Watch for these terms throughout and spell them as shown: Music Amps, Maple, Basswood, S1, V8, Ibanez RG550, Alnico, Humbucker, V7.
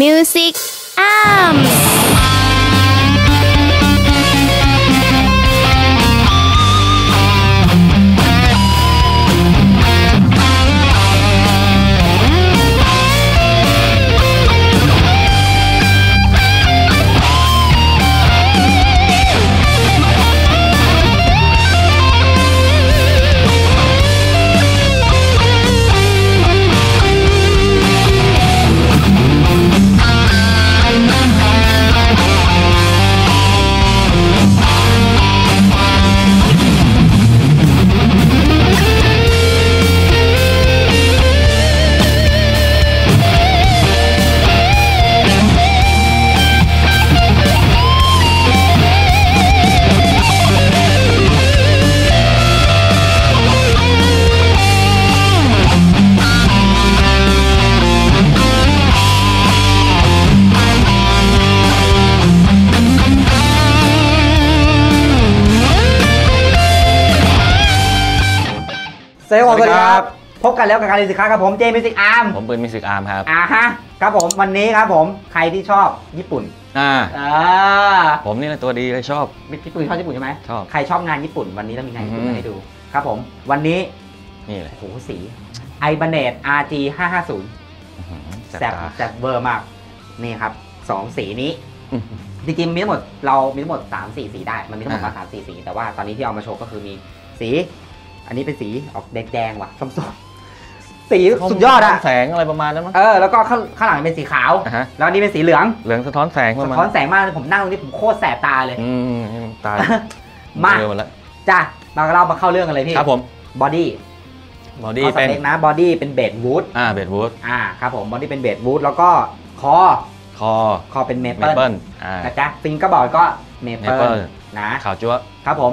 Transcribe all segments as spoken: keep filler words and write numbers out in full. Music Amps.เซลล์สวัสดีครับพบกันแล้วกับการรีวิวสินค้าครับผมเจมิวสิกอาร์มผมปืนมิวสิกอาร์มครับอ่าฮะครับผมวันนี้ครับผมใครที่ชอบญี่ปุ่นอ่าอ่าผมนี่แหละตัวดีเลยชอบพี่ปืนชอบญี่ปุ่นใช่ไหมชอบใครชอบงานญี่ปุ่นวันนี้เรามีงานญี่ปุ่นมาให้ดูครับผมวันนี้นี่เลยโอ้โหสีไอบันเนต อาร์ จี ห้าห้าศูนย์ แซ่บแซ่บเวอร์มากนี่ครับสองสีนี้จริงๆมีทั้งหมดเรามีทั้งหมดสามสี่สีได้มันมีทั้งหมดมาสามสี่สีแต่ว่าตอนนี้ที่เอามาโชว์ก็คือมีสีอันนี้เป็นสีออกแดงๆว่ะส้มๆสีสุดยอดอะแสงอะไรประมาณนั้นมั้งเออแล้วก็ข้างหลังเป็นสีขาวแล้วอันนี้เป็นสีเหลืองเหลืองสะท้อนแสงสะท้อนแสงมากผมนั่งตรงนี้ผมโคตรแสบตาเลยอืมตามาจ้ะเราเรามาเข้าเรื่องกันเลยพี่ครับผมบอดี้บอดี้เป็นนะบอดี้เป็นเบดวูดอ่าเบดวูดอ่าครับผมบอดี้เป็นเบดวูดแล้วก็คอคอคอเป็นเมเปิลนะจ๊ะฟิงเกอร์บอร์ดก็เมเปิลนะขาวจั๊วครับผม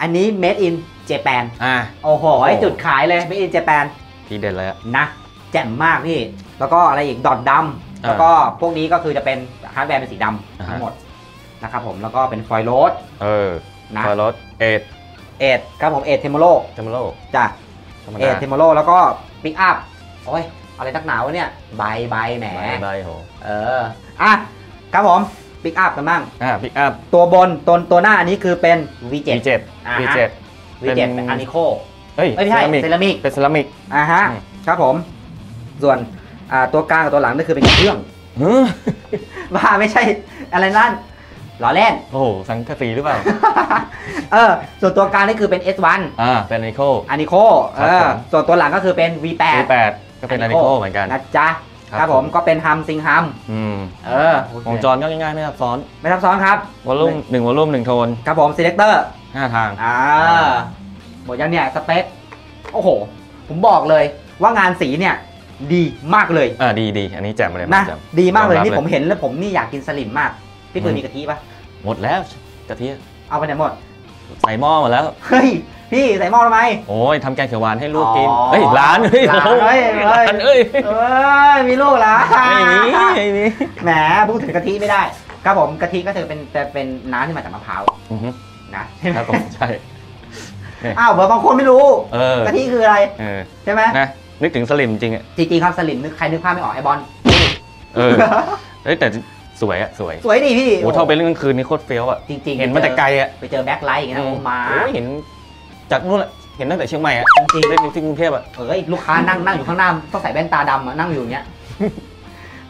อันนี้ made in เจแปนอ่าโอ้โหจุดขายเลย made in เจแปนทีเด็ดเลยนะแจ่มมากพี่แล้วก็อะไรอีกดอทดำแล้วก็พวกนี้ก็คือจะเป็นฮาร์ดแวร์เป็นสีดำทั้งหมดนะครับผมแล้วก็เป็นฟอยล์โรสเออนะฟอยล์โรสเอทเอทครับผมเอทเทมโมโลเทมโมโลจ้ะเอทเทมโมโลแล้วก็ปิกอัพโอ้ยอะไรนักหนาวะเนี่ยใบใบแหมใบโหเอออ่ะครับผมปิกอัพกันบ้างอ่าปิกอัพตัวบนตัวตัวหน้าอันนี้คือเป็น วี เจ็ด วี เจ็ด วี เจ็ด เป็นอานิโคเฮ้ยไม่ใช่เซรามิกเป็นเซรามิกอ่าฮะครับผมส่วนอ่าตัวกลางกับตัวหลังนี่คือเป็นเครื่องว่าไม่ใช่อะไรนั่นหล่อเล่นโอ้โหสังกะสีหรือเปล่าเออส่วนตัวกลางนี่คือเป็น เอส วัน อ่าเป็นอานิโคอานิโคเออส่วนตัวหลังก็คือเป็น วี แปด วี แปด ก็เป็นอานิโคเหมือนกันนะจ๊ะครับผมก็เป็นฮัมซิงฮัมอืมเออวงจรก็ง่ายๆไม่ซับซ้อนไม่ซับซ้อนครับวอลลุ่มหนึ่งวอลลุ่มหนึ่งโทนครับผมซีเลคเตอร์ห้าทางอ่าหมดยังเนี่ยสเปคโอ้โหผมบอกเลยว่างานสีเนี่ยดีมากเลยอ่าดีดีอันนี้แจ่มเลยนะดีมากเลยนี่ผมเห็นแล้วผมนี่อยากกินสลิมมากพี่ปืนมีกะทิปะหมดแล้วกะทิเอาไปไหนหมดใส่หม้อหมดแล้วเฮ้ยพี่ใส่หม้อทำไมโอ้ยทำแกงเขียวหวานให้ลูกกินเฮ้ยร้านเฮ้ยร้านเอ้ยมีลูกเหรอไม่มีไม่มีแหมพูดถึงกะทิไม่ได้ครับผมกะทิก็ถือเป็นแต่เป็นน้ำที่มาจากมะพร้าวนะใช่ไหมใช่อ้าวเบอร์บางคนไม่รู้กะทิคืออะไรใช่ไหมนึกถึงสลิมจริงอ่ะจริงๆครับสลิมนึกใครนึกภาพไม่ออกไอบอลเออแต่สวยอะสวยสวยดิพี่โอ้เท่าไปเรื่องกลางคืนนี่โคตรเฟี้ยวอะจริงๆเห็นมาแต่ไกลอะไปเจอแบ็คไลท์อย่างเงี้ยมาเห็นจากนู่นแหละเห็นตั้งแต่เชียงใหม่อะจริงเล่นที่กรุงเทพอะเอ้ยลูกค้านั่งนั่งอยู่ข้างหน้าต้องใส่แว่นตาดำอะนั่งอยู่อย่างเงี้ย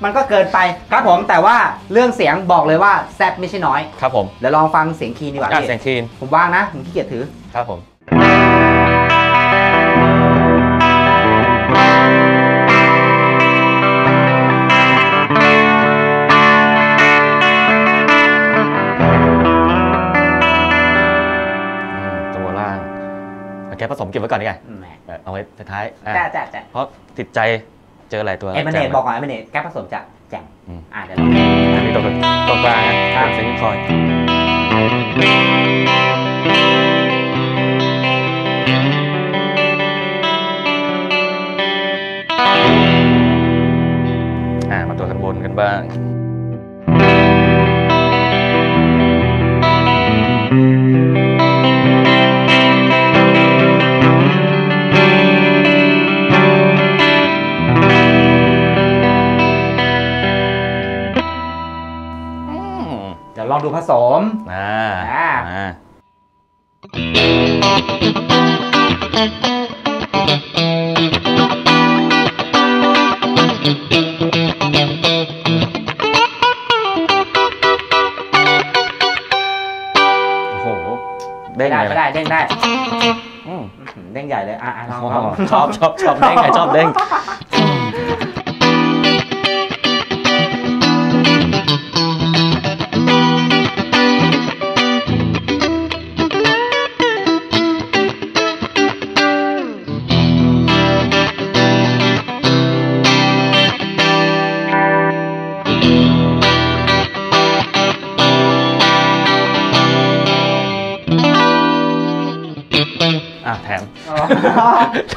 มันก็เกินไปครับผมแต่ว่าเรื่องเสียงบอกเลยว่าแซ่บไม่ใช่น้อยครับผมเดี๋ยวลองฟังเสียงคีนดีกว่าเสียงคีนผมว่างนะผมขี้เกียจถือครับผมแกผสมเก็บไว้ก่อนดีกว่าเอาไว้ท้ายจ้าจ้าจ้าเพราะติดใจเจอหลายตัวไอ้มันเนตบอกก่อนไอ้มันเนตแกผสมจะแจ่มอ่าเดี๋ยวอันนี้ตกตกปลาครับเซ็งคอยอ่ามาตัวกันบนกันบ้าง ลองดูผสมอ่าอ่าโอ้โหเด้งได้เด้งได้เด้งใหญ่เลยอ่ะลองชอบชอบชอบเด้งใหญ่ชอบเด้ง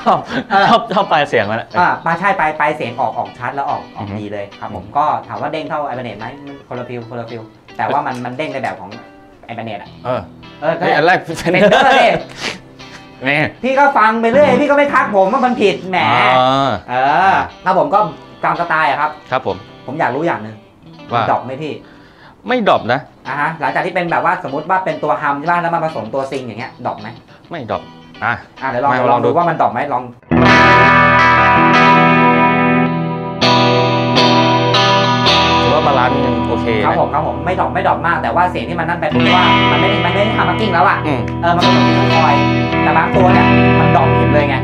ชอบชอบชอบปลายเสียงมันอ่ะปลายใช่ปลายปลายเสียงออกออกชัดแล้วออกออกดีเลยครับผมก็ถามว่าเด้งเท่าไอแบนเนตไหมคนละฟิลคนละฟิลแต่ว่ามันมันเด้งในแบบของไอแบนเนตอ่ะเออเอออันแรกเป็นเด้อเลยพี่ก็ฟังไปเรื่อยพี่ก็ไม่ทักผมว่ามันผิดแหมเออครับผมก็ตามสไตล์อ่ะครับครับผมผมอยากรู้อย่างหนึ่งว่าดรอปไหมพี่ไม่ดรอปนะอ่ะฮะหลังจากที่เป็นแบบว่าสมมติว่าเป็นตัวฮัมใช่ไหมแล้วมาผสมตัวซิงอย่างเงี้ยดรอปไหมไม่ดรอปอ่ะเดี๋ยวลองลองดูว่ามันดรอปไหมลองถือว่าบาลานซ์ยังโอเคครับผมครับผมไม่ดรอปไม่ดรอปมากแต่ว่าเสียงที่มันนั่นไปเพราะว่ามันไม่ได้มันไม่ได้ทำมาร์กิ้งแล้วอ่ะเออมันเป็นตัวคอยแต่บางตัวเนี่ยมันดรอปเห็นเลยไง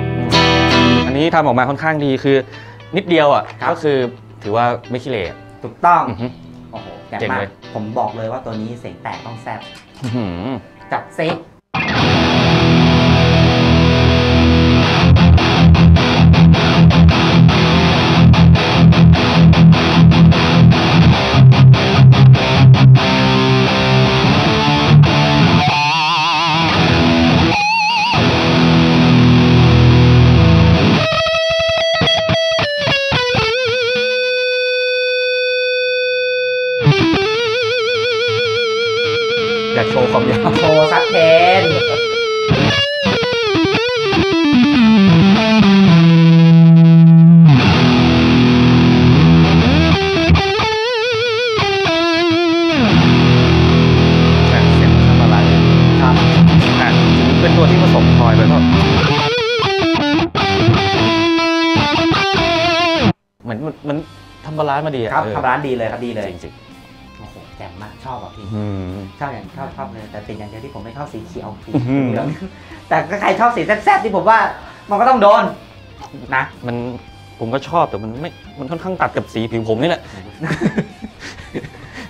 อันนี้ทำออกมาค่อนข้างดีคือนิดเดียวอ่ะก็คือถือว่าไม่ขี้เหร่ถูกต้องโอ้โหเจ๋งเลยผมบอกเลยว่าตัวนี้เสียงแตกต้องแซ่บจัดเซ็กโชว์ความยาวโชว์สักเพลงเสียงทำอะไรครับแต่เป็นตัวที่ผสมคอยไปก็เหมือนมันทำบาลานซ์มาดีครับทำบาลานซ์ดีเลยครับดีเลยจริงแจ่มมากชอบอ่ะพี่ชอบอย่างชอบชอบเลยแต่เป็นอย่างเดียวที่ผมไม่ชอบสีเขียวสีเหลืองแต่ใครชอบสีแซ่บๆที่ผมว่ามันก็ต้องโดนนะมันผมก็ชอบแต่มันไม่มันค่อนข้างตัดกับสีผิวผมนี่แหละ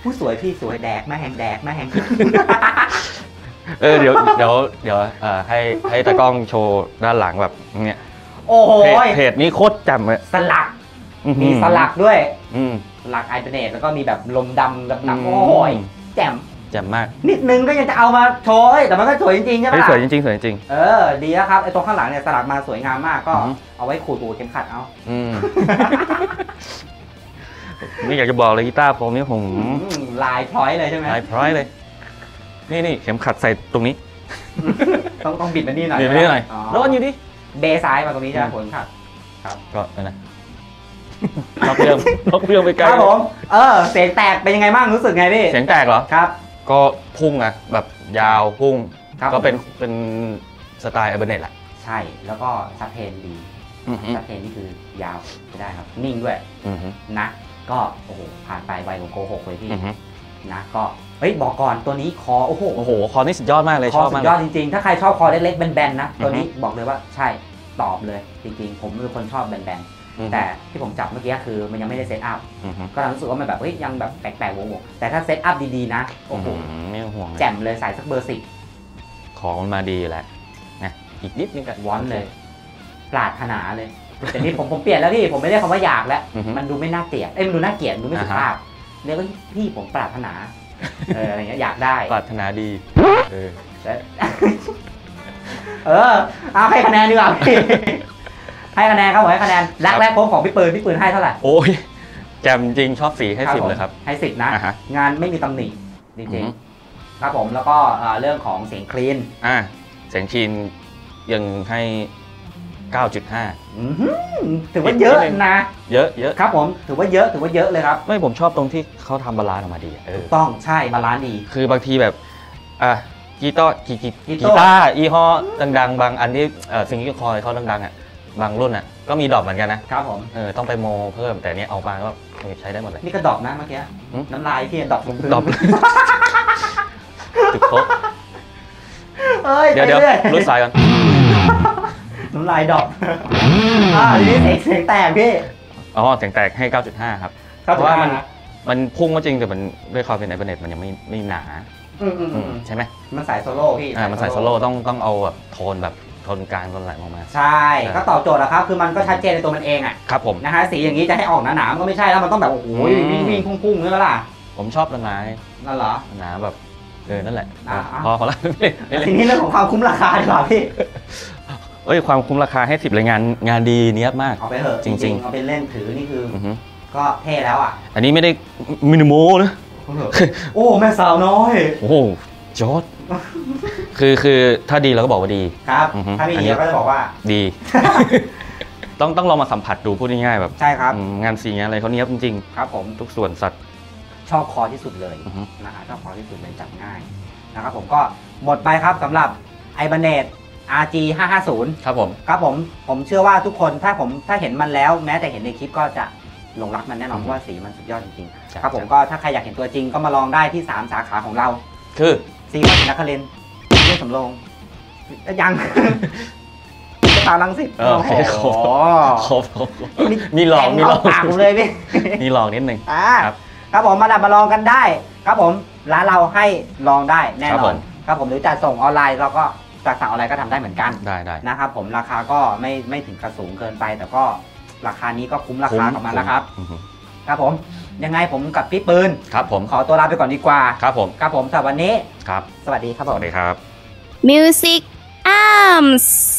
ผู้สวยพี่สวยแดกมาแหงแดกมาแหงเออเดี๋ยวเดี๋ยวเดี๋ยวให้ให้ตากล้องโชว์ด้านหลังแบบเนี้ยโอ้โหเพจนี้โคตรแจ่มเลยสลักมีสลักด้วยอืหลักไอเทเนตแล้วก็มีแบบลมดำแบบหนักโอ้ยแจ่มแจ่มมากนิดนึงก็ยังจะเอามาโชว์แต่มันก็สวยจริงๆใช่ไหมสวยจริงๆสวยจริงเออดีแล้วครับไอตัวข้างหลังเนี่ยสลักมาสวยงามมากก็เอาไว้ขูดปูเข็มขัดเอาอืมนี่อยากจะบอกเลยกีตาร์ผมนี่ผมลายพร้อยเลยใช่ไหมลายพร้อยเลยนี่นี่เข็มขัดใส่ตรงนี้ต้องต้องบิดมันนี่หน่อยบิดมันนี่หน่อยแล้วอันอยู่ดิเบซ้ายมาตรงนี้จะผลขัดครับก็นะล็อกเรื่องล็อกเรื่องไปไกลครับผมเออเสียงแตกเป็นยังไงบ้างรู้สึกไงพี่เสียงแตกเหรอครับก็พุ่งอะแบบยาวพุ่งก็เป็นเป็นสไตล์ไอเบเนตแหละใช่แล้วก็ซับเทนดีซับเทนนี่คือยาวไม่ได้ครับนิ่งด้วยนะก็โอ้โหผ่านไปไวของโกหกเลยพี่นะก็เฮ้ยบอกก่อนตัวนี้คอโอ้โหโอ้โหคอนี่สุดยอดมากเลยคอสุดยอดจริงๆถ้าใครชอบคอเล็กๆแบนๆนะตัวนี้บอกเลยว่าใช่ตอบเลยจริงๆผมเป็นคนชอบแบนๆแต่ที่ผมจับเมื่อกี้คือมันยังไม่ได้เซตอัพก็รู้สึกว่ามันแบบเฮ้ยยังแบบแปลกๆวงๆแต่ถ้าเซตอัพดีๆนะโอ้โหไม่ห่วงแจ่มเลยใส่สักเบอร์สิบของมันมาดีอยู่แล้วนะอีกนิดนึงก็วอนเลยปราถนาเลยแต่นี่ผมผมเปลี่ยนแล้วพี่ผมไม่ได้คำว่าอยากแล้วมันดูไม่น่าเกลียดเอ้ยมันดูน่าเกลียดดูไม่สุภาพเนี่ยก็พี่ผมปราถนาอะไรอย่างเงี้ยอยากได้ปราถนาดีเออเออเอาให้คะแนนดีกว่าพี่ให้คะแนนครับผมให้คะแนนรักแรกพบของพี่ปืนพี่ปืนให้เท่าไหร่โอ้ยแจมจริงชอบสีให้สิบเลยครับให้สิบนะงานไม่มีตำหนิจริงๆครับผมแล้วก็เรื่องของเสียงคลีนอ่าเสียงคลีนยังให้ เก้าจุดห้า ถือว่าเยอะนะเยอะเยอะครับผมถือว่าเยอะถือว่าเยอะเลยครับไม่ผมชอบตรงที่เขาทำบาลานซ์ออกมาดีต้องใช่บาลานซ์ดีคือบางทีแบบอ่ะกีต้ากีกีกีต้ายี่ห้อดังๆบางอันที่ซิงเกิลคอยเขาดังๆอ่ะบางรุ่นอ่ะก็มีดรอปเหมือนกันนะครับผมเออต้องไปโมเพิ่มแต่เนี้ยออกมาก็ใช้ได้หมดเลยนี่ก็ดรอปนะเมื่อกี้น้ำลายที่ดรอปลงพื้นดรอปจุดโคเดี๋ยวเดี๋ยวรุ่นสายก่อนน้ำลายดรอปอ่านี่เสียงแตกพี่อ๋อเสียงแตกให้ เก้าจุดห้า ครับเพราะว่ามันมันพุ่งก็จริงแต่มันด้วยความเป็นไอเบเน็ตมันยังไม่ไม่หนาใช่ไหมมันสายโซโล่พี่อ่ามันสายโซโล่ต้องต้องเอาแบบโทนแบบโทนกลางโทนไหลออกมาใช่ก็ตอบโจทย์แล้วครับคือมันก็ชัดเจนในตัวมันเองอ่ะครับผมนะฮะสีอย่างนี้จะให้ออกหนาๆก็ไม่ใช่แล้วมันต้องแบบโอ้โหวิ่งวิ่งพุ่งๆใช่ไหมล่ะผมชอบหนาๆนั่นเหรอหนาแบบเออนั่นแหละพอแล้วทีนี้เรื่องของความคุ้มราคาดีกว่าพี่เอ้ยความคุ้มราคาให้สิบเลยงานงานดีเนี้ยมากเอาไปเถอะจริงๆเอาไปเล่นถือนี่คือก็เท่แล้วอ่ะอันนี้ไม่ได้มินิมอลนะโอ้แม่สาวน้อยโอ้จอดคือคือถ้าดีเราก็บอกว่าดีครับถ้าไม่ดีเราก็จะบอกว่าดีต้องต้องลองมาสัมผัสดูพูดง่ายๆแบบใช่ครับงานสีงานอะไรเขาเนี้ยจริงๆครับผมทุกส่วนสัตว์ชอบคอที่สุดเลยนะคะชอบคอที่สุดเลยจับง่ายนะครับผมก็หมดไปครับสำหรับไอเบเนตอาร์ จี ห้าห้าศูนย์ ครับผมครับผมผมเชื่อว่าทุกคนถ้าผมถ้าเห็นมันแล้วแม้แต่เห็นในคลิปก็จะหลงรักมันแน่นอนเพราะว่าสีมันสุดยอดจริงๆครับผมก็ถ้าใครอยากเห็นตัวจริงก็มาลองได้ที่สามสาขาของเราคือซีวัดนักเรียนเรียนสำโรงยังตาลังสิโอ้โหมีหลอกมีหลอกปากเลยพี่มีหลอกนิดหนึ่งครับครับผมมาดับมาลองกันได้ครับผมร้านเราให้ลองได้แน่นอนครับผมหรือจะส่งออนไลน์เราก็จากสั่งออนไลน์ก็ทำได้เหมือนกันนะครับผมราคาก็ไม่ไม่ถึงกระสูงเกินไปแต่ก็ราคานี้ก็คุ้มราคาของมันแล้วครับครับผมยังไงผมกับพี่ปืนครับผมขอตัวลาไปก่อนดีกว่าครับผมครับผมสำหรับวันนี้ครับสวัสดีครับผมสวัสดีครับ Music Amps